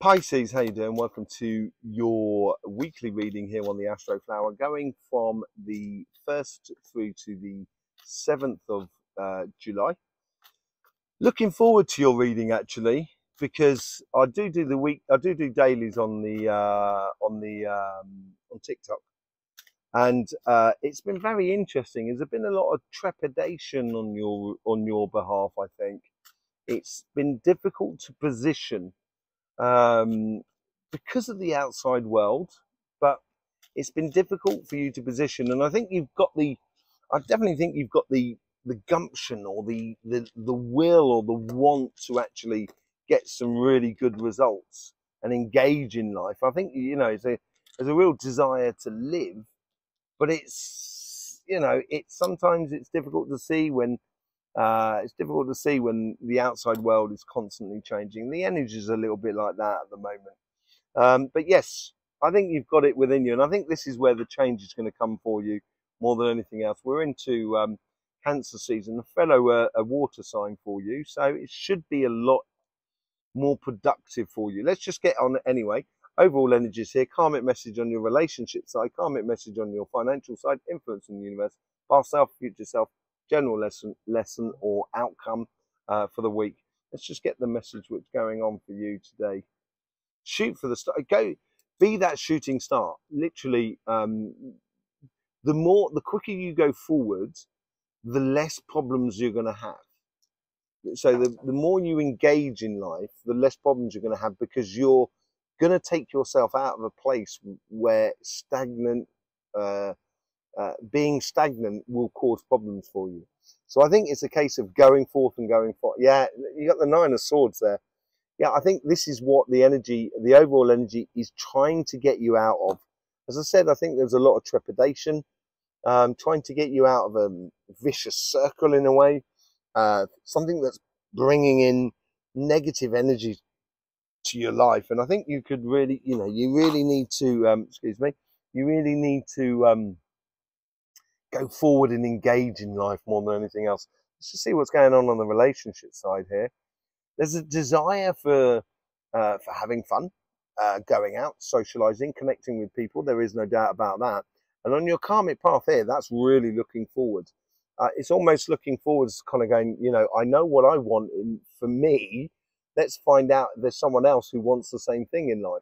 Pisces, how you doing? Welcome to your weekly reading here on the Astro Flower, going from the 1st through to the 7th of July. Looking forward to your reading, actually, because I do dailies on the on TikTok, and it's been very interesting. There's been a lot of trepidation on your behalf. I think it's been difficult to position because of the outside world, but it's been difficult for you to position. And I think you've got the, I definitely think you've got the gumption or the will or the want to actually get some really good results and engage in life. I think, you know, there's a real desire to live, but it's, you know, it's sometimes it's difficult to see when the outside world is constantly changing. The energy is a little bit like that at the moment. But yes, I think you've got it within you. And I think this is where the change is going to come for you more than anything else. We're into Cancer season, a fellow a water sign for you. So it should be a lot more productive for you. Let's just get on anyway. Overall energies here. Karmic message on your relationship side. Karmic message on your financial side. Influence in the universe. Past self, future self. General lesson or outcome for the week. Let's just get the message what's going on for you today. Shoot for the star. Go, be that shooting star. Literally, the quicker you go forward, the less problems you're going to have. So the more you engage in life, the less problems you're going to have, because you're going to take yourself out of a place where stagnant, being stagnant will cause problems for you. So I think it's a case of going forth and going forth. Yeah, you got the 9 of Swords there. Yeah, I think this is what the energy, the overall energy is trying to get you out of. As I said, I think there's a lot of trepidation, trying to get you out of a vicious circle in a way, something that's bringing in negative energy to your life. And I think you could really, you know, you really need to, excuse me, you really need to go forward and engage in life more than anything else. Let's just see what's going on the relationship side here. There's a desire for having fun, going out, socializing, connecting with people. There is no doubt about that. And on your karmic path here, that's really looking forward. It's almost looking forwards, kind of going, you know, I know what I want for me. Let's find out if there's someone else who wants the same thing in life.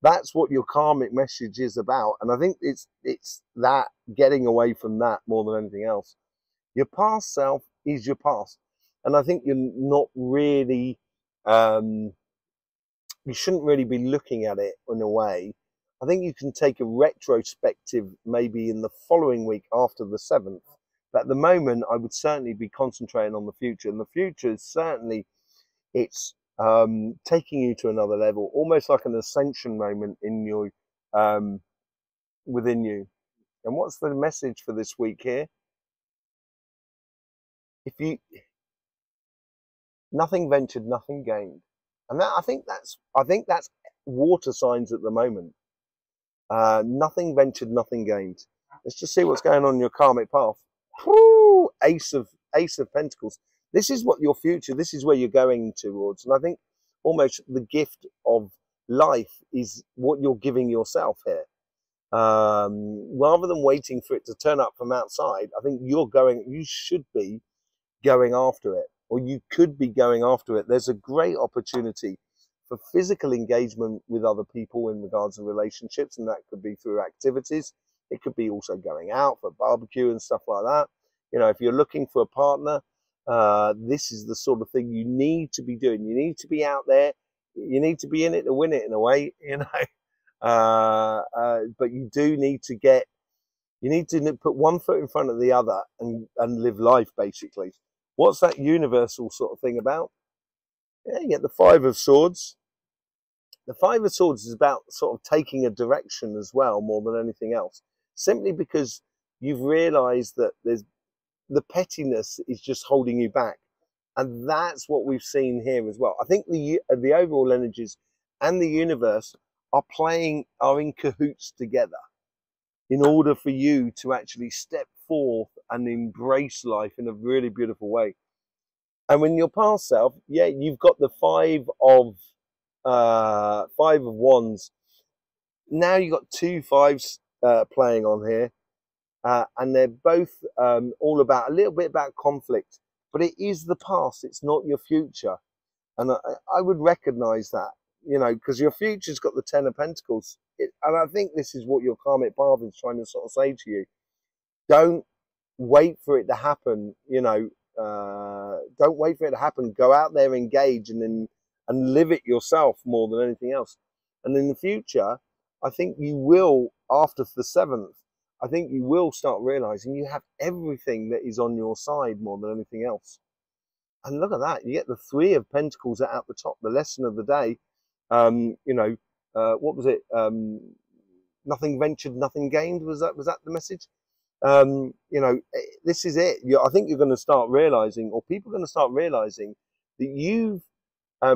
That's what your karmic message is about. And I think it's that, getting away from that more than anything else. Your past self is your past. And I think you're not really, you shouldn't really be looking at it in a way. I think you can take a retrospective maybe in the following week after the 7th. But at the moment, I would certainly be concentrating on the future. And the future is certainly, it's taking you to another level, almost like an ascension moment in your within you. And what's the message for this week here? If you, nothing ventured, nothing gained. And that, I think that's water signs at the moment. Nothing ventured, nothing gained. Let's just see what's going on in your karmic path. Woo! Ace of Pentacles. This is what your future, this is where you're going towards. And I think almost the gift of life is what you're giving yourself here. Rather than waiting for it to turn up from outside, I think you're going, you should be going after it, or you could be going after it. There's a great opportunity for physical engagement with other people in regards to relationships, and that could be through activities. It could be also going out for barbecue and stuff like that. You know, if you're looking for a partner, this is the sort of thing you need to be doing. You need to be out there. You need to be in it to win it in a way, you know. But you do need to get, you need to put one foot in front of the other and live life, basically. What's that universal sort of thing about? Yeah, you get the 5 of Swords. The 5 of Swords is about sort of taking a direction as well, more than anything else. Simply because you've realized that there's, the pettiness is just holding you back. And that's what we've seen here as well. I think the overall energies and the universe are in cahoots together in order for you to actually step forth and embrace life in a really beautiful way. And when your past self, yeah, you've got the 5 of Five of Wands. Now you've got 2 5s playing on here, and they're both all about a little bit about conflict, but it is the past, it's not your future. And I would recognize that, you know, because your future's got the 10 of Pentacles. And I think this is what your karmic path is trying to sort of say to you. Don't wait for it to happen, you know. Don't wait for it to happen. Go out there, engage, and live it yourself more than anything else. And in the future, I think you will, after the 7th, I think you will start realizing you have everything that is on your side more than anything else. And look at that. You get the 3 of Pentacles at the top, the lesson of the day. You know, what was it? Nothing ventured, nothing gained. Was that the message? You know, this is it. I think you're going to start realizing, or people are going to start realizing, that you've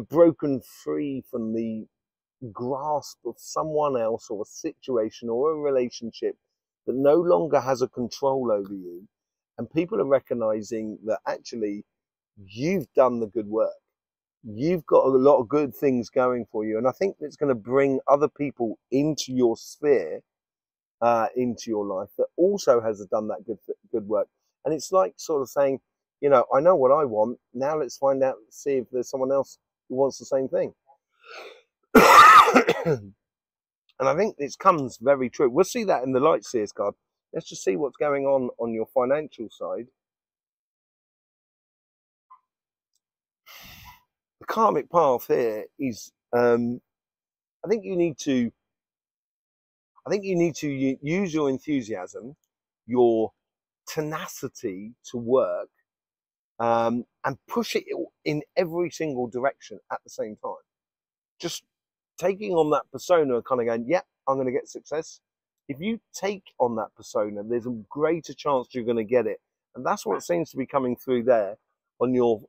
broken free from the grasp of someone else or a situation or a relationship that no longer has a control over you. And people are recognizing that actually you've done the good work. You've got a lot of good things going for you. And I think it's going to bring other people into your sphere, into your life, that also has done that good work. And it's like sort of saying, you know, I know what I want. Now let's find out, see if there's someone else who wants the same thing. And I think this comes very true. We'll see that in the Light Seers card. Let's just see what's going on your financial side. The karmic path here is, I think you need to use your enthusiasm, your tenacity to work, and push it in every single direction at the same time. Just taking on that persona and kind of going, yeah, I'm going to get success. If you take on that persona, there's a greater chance you're going to get it. And that's what seems to be coming through there on your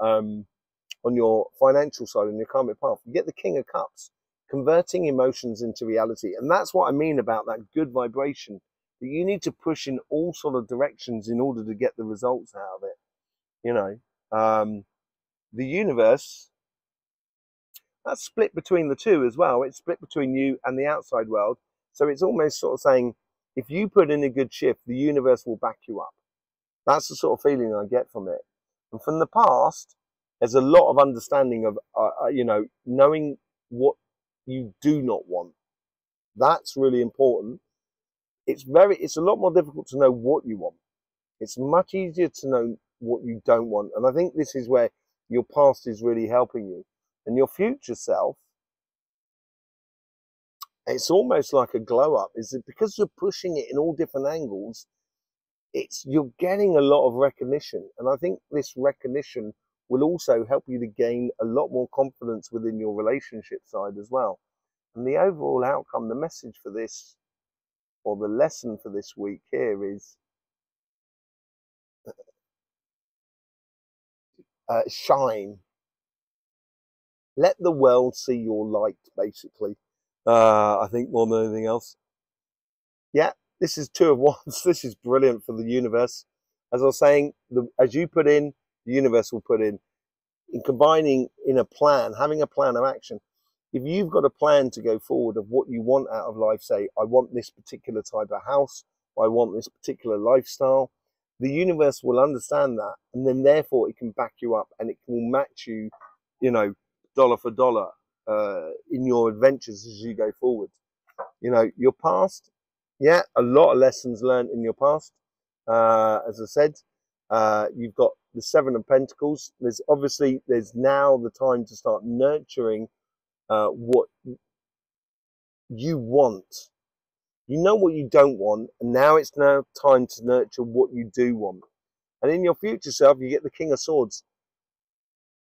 financial side, on your karmic path. You get the King of Cups, converting emotions into reality. And that's what I mean about that good vibration, that you need to push in all sort of directions in order to get the results out of it. You know, the universe, that's split between the two as well. It's split between you and the outside world. So it's almost sort of saying, if you put in a good shift, the universe will back you up. That's the sort of feeling I get from it. And from the past, there's a lot of understanding of, you know, knowing what you do not want. That's really important. It's a lot more difficult to know what you want. It's much easier to know what you don't want. And I think this is where your past is really helping you. And your future self, it's almost like a glow up. Is it because you're pushing it in all different angles? You're getting a lot of recognition, and I think this recognition will also help you to gain a lot more confidence within your relationship side as well. And the overall outcome, the message for this, or the lesson for this week here is shine. Let the world see your light, basically. I think more than anything else. Yeah, this is 2 of Wands. This is brilliant for the universe. As I was saying, as you put in, the universe will put in. In combining in a plan, having a plan of action. If you've got a plan to go forward of what you want out of life, say, I want this particular type of house, I want this particular lifestyle, the universe will understand that. And then therefore it can back you up, and it will match you, you know, dollar for dollar in your adventures as you go forward. You know, your past, yeah, a lot of lessons learned in your past. As I said, you've got the 7 of Pentacles. There's now the time to start nurturing what you want. You know what you don't want, and now it's now time to nurture what you do want. And in your future self, you get the King of Swords.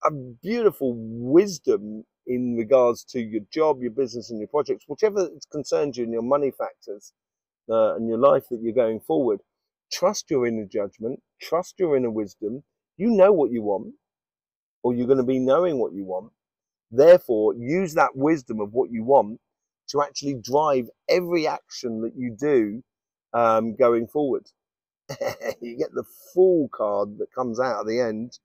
A beautiful wisdom in regards to your job, your business, and your projects, whichever concerns you, in your money factors and your life that you're going forward. Trust your inner judgment, trust your inner wisdom. You know what you want, or you're going to be knowing what you want. Therefore, use that wisdom of what you want to actually drive every action that you do going forward. You get the Fool card that comes out at the end.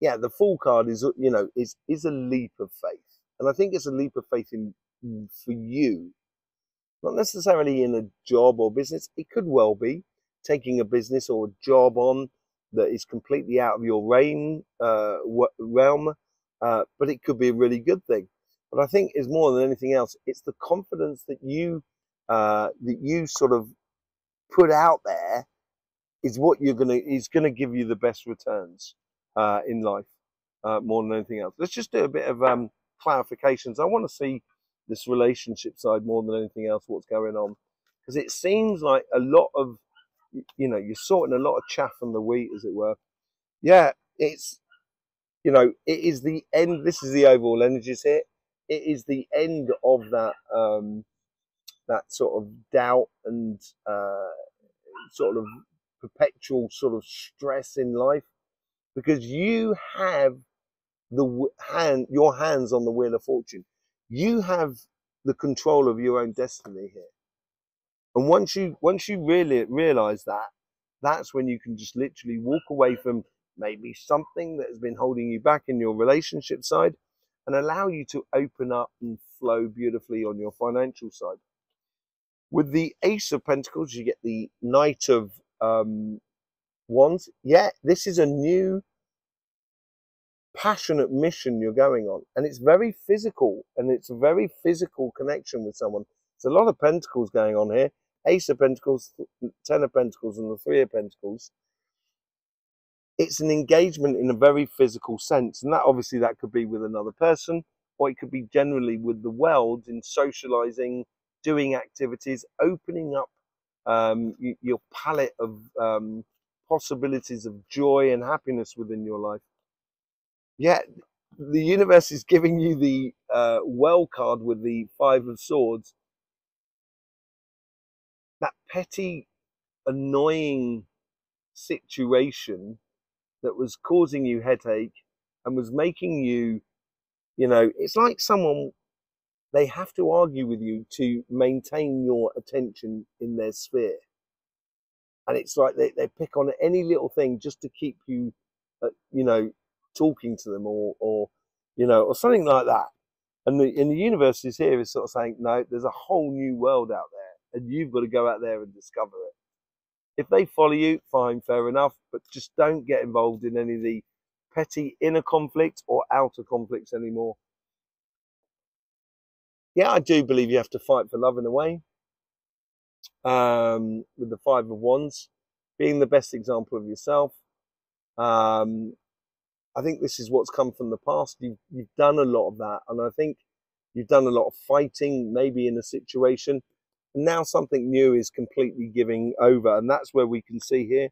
yeah, the Fool card is, you know, is a leap of faith. And I think it's a leap of faith in for you, not necessarily in a job or business. It could well be taking a business or a job on that is completely out of your realm, but it could be a really good thing. But I think it's more than anything else, it's the confidence that you sort of put out there is what you're is gonna give you the best returns in life, more than anything else. Let's just do a bit of clarifications. I want to see this relationship side more than anything else, what's going on, because it seems like a lot of, you know, you're sorting a lot of chaff from the wheat, as it were. Yeah, it's, you know, it is the end. This is the overall energies here. It is the end of that that sort of doubt and sort of perpetual sort of stress in life, because you have the your hands on the wheel of fortune. You have the control of your own destiny here. And once you really realize that, that's when you can just literally walk away from maybe something that has been holding you back in your relationship side and allow you to open up and flow beautifully on your financial side. With the Ace of Pentacles, you get the Knight of Wands. Yeah, this is a new passionate mission you're going on, and it's very physical, and it's a very physical connection with someone. There's a lot of pentacles going on here. Ace of Pentacles, Ten of Pentacles, and the Three of Pentacles. It's an engagement in a very physical sense, and that obviously that could be with another person, or it could be generally with the world in socializing, doing activities, opening up your palette of possibilities of joy and happiness within your life. Yeah, the universe is giving you the Well card with the Five of Swords. That petty, annoying situation that was causing you headache and was making you, you know, it's like someone, they have to argue with you to maintain your attention in their sphere. And it's like they pick on any little thing just to keep you, you know, talking to them or, you know, or something like that. And the universe is here is sort of saying, no, there's a whole new world out there, and you've got to go out there and discover it. If they follow you, fine, fair enough, but just don't get involved in any of the petty inner conflicts or outer conflicts anymore. Yeah, I do believe you have to fight for love in a way, with the Five of Wands, being the best example of yourself. I think this is what's come from the past. You've done a lot of that, and I think you've done a lot of fighting, maybe in a situation. Now something new is completely giving over, and that's where we can see here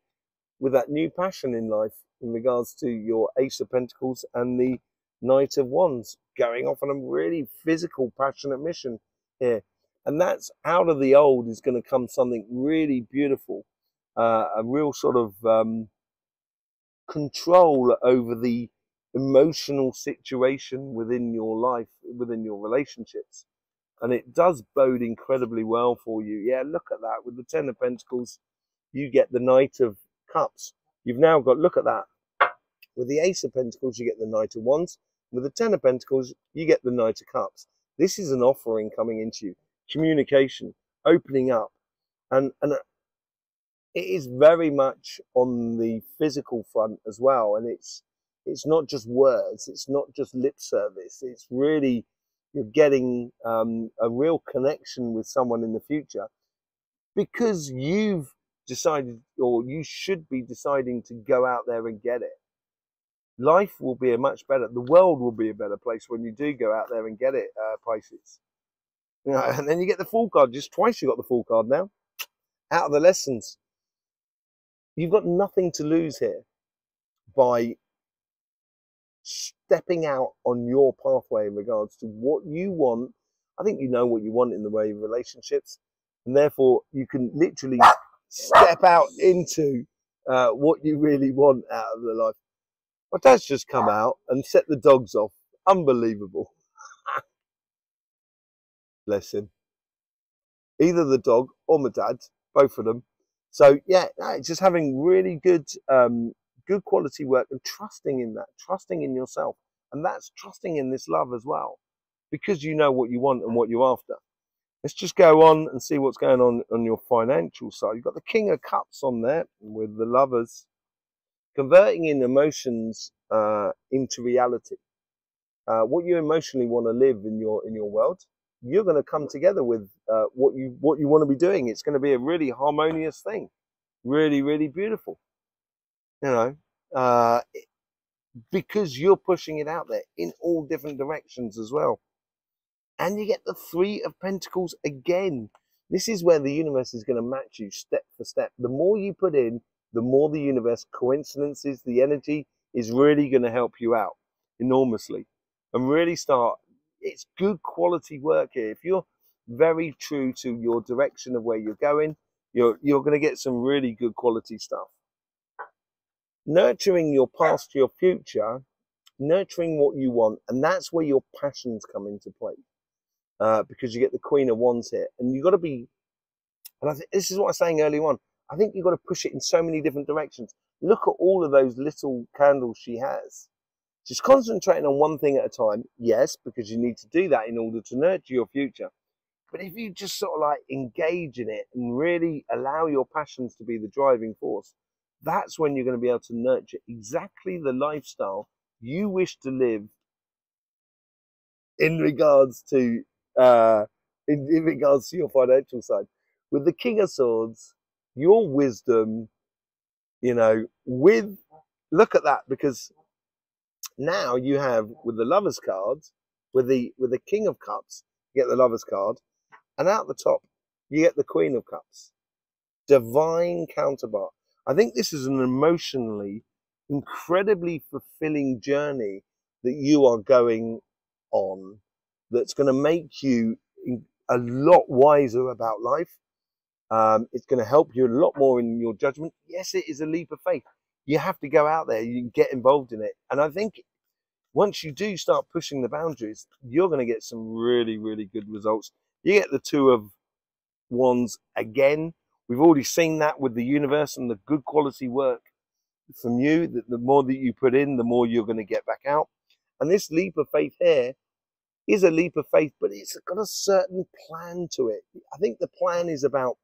with that new passion in life in regards to your Ace of Pentacles and the Knight of Wands, going off on a really physical, passionate mission here. And that's out of the old is going to come something really beautiful, a real sort of control over the emotional situation within your life, within your relationships. And it does bode incredibly well for you. Yeah, look at that. With the Ten of Pentacles, you get the Knight of Cups. You've now got, look at that. With the Ace of Pentacles, you get the Knight of Wands. With the Ten of Pentacles, you get the Knight of Cups. This is an offering coming into you. Communication, opening up. And it is very much on the physical front as well. And it's not just words. It's not just lip service. It's really... you're getting a real connection with someone in the future, because you've decided, or you should be deciding, to go out there and get it. Life will be a much better, the world will be a better place when you do go out there and get it, Pisces. You know, and then you get the Fool card. Just twice you got the Fool card now. Out of the lessons. You've got nothing to lose here by stepping out on your pathway in regards to what you want. I think you know what you want in the way of relationships, and therefore you can literally step out into what you really want out of the life. My dad's just come out and set the dogs off. Unbelievable. Bless him. Either the dog or my dad, both of them. So yeah, just having really good good quality work and trusting in that, trusting in yourself. And that's trusting in this love as well, because you know what you want and what you're after. Let's just go on and see what's going on your financial side. You've got the King of Cups on there with the Lovers, converting in emotions into reality. What you emotionally want to live in your world, you're going to come together with what you want to be doing. It's going to be a really harmonious thing, really, really beautiful. You know, because you're pushing it out there in all different directions as well. And you get the Three of Pentacles again. This is where the universe is going to match you step for step. The more you put in, the more the universe, coincidences, the energy is really going to help you out enormously. And really start, it's good quality work here. If you're very true to your direction of where you're going, you're going to get some really good quality stuff. Nurturing your past to your future, nurturing what you want, and that's where your passions come into play, because you get the Queen of Wands here, and you've got to be, and this is what I was saying earlier on, I think you've got to push it in so many different directions. Look at all of those little candles she has. She's concentrating on one thing at a time, yes, because you need to do that in order to nurture your future. But if you just sort of like engage in it and really allow your passions to be the driving force, that's when you're going to be able to nurture exactly the lifestyle you wish to live in regards to your financial side. With the King of Swords, your wisdom, you know, with, look at that, because now you have, with the Lovers card, with the King of Cups, you get the Lovers card, and out the top you get the Queen of Cups, divine counterpart. I think this is an emotionally incredibly fulfilling journey that you are going on, that's going to make you a lot wiser about life. It's going to help you a lot more in your judgment. Yes, it is a leap of faith. You have to go out there, you get involved in it. And I think once you do start pushing the boundaries, you're going to get some really, really good results. You get the Two of Wands again. We've already seen that with the universe and the good quality work from you, that the more that you put in, the more you're going to get back out. And this leap of faith here is a leap of faith, but it's got a certain plan to it. I think the plan is about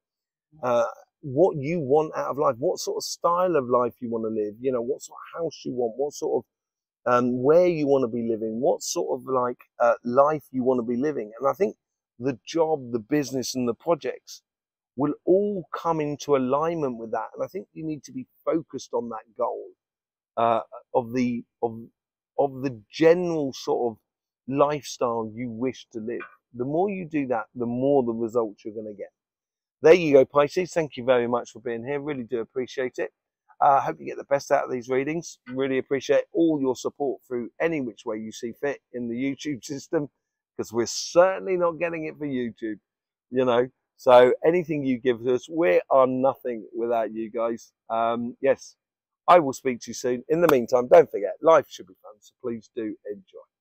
what you want out of life, what sort of style of life you want to live, you know, what sort of house you want, what sort of, where you want to be living, what sort of like life you want to be living. And I think the job, the business and the projects will all come into alignment with that. And I think you need to be focused on that goal of the general sort of lifestyle you wish to live. The more you do that, the more the results you're going to get. There you go, Pisces. Thank you very much for being here. Really do appreciate it. I hope you get the best out of these readings. Really appreciate all your support through any which way you see fit in the YouTube system, because we're certainly not getting it for YouTube, you know. So anything you give us, we are nothing without you guys. Yes, I will speak to you soon. In the meantime, don't forget, life should be fun, so please do enjoy.